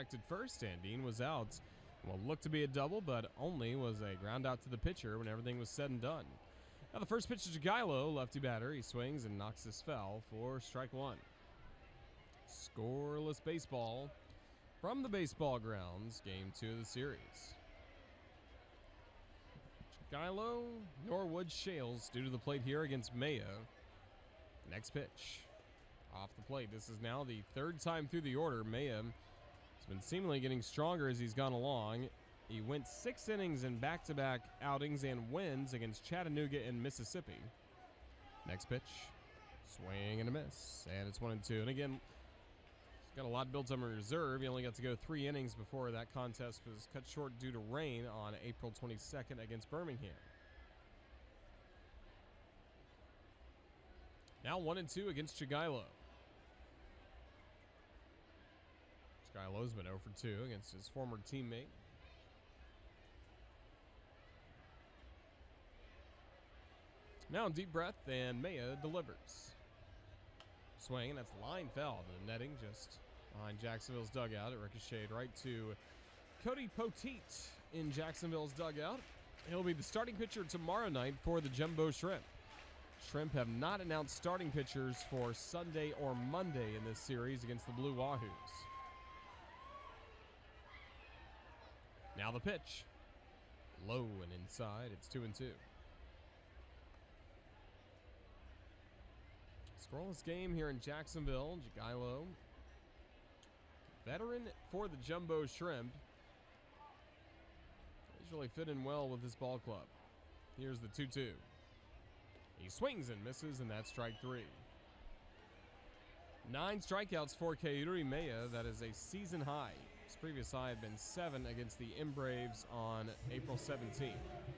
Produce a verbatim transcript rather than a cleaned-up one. expected first, and Dean was out. Well, looked to be a double, but only was a ground out to the pitcher when everything was said and done. Now the first pitch to Jagielo, lefty batter. He swings and knocks this foul for strike one. Scoreless baseball from the baseball grounds. Game two of the series. Jagielo, Norwood Shales due to the plate here against Mayo. Next pitch off the plate. This is now the third time through the order. Mayo has been seemingly getting stronger as he's gone along. He went six innings in back-to-back outings and wins against Chattanooga and Mississippi. Next pitch, swing and a miss, and it's one and two. And again, he's got a lot built up in reserve. He only got to go three innings before that contest was cut short due to rain on April twenty-second against Birmingham. Now one and two against Jagielo. Jagielo's been oh for two against his former teammate. Now deep breath, and Maya delivers. Swing, and that's line foul to the netting just behind Jacksonville's dugout. It ricocheted right to Cody Potite in Jacksonville's dugout. He'll be the starting pitcher tomorrow night for the Jumbo Shrimp. Shrimp have not announced starting pitchers for Sunday or Monday in this series against the Blue Wahoos. Now the pitch. Low and inside. It's two and two. Scoreless game here in Jacksonville. Jagielo, veteran for the Jumbo Shrimp. He's really fit in well with this ball club. Here's the two two. He swings and misses, and that's strike three. Nine strikeouts for Keury Mella. That is a season high. His previous high had been seven against the M Braves on April seventeenth.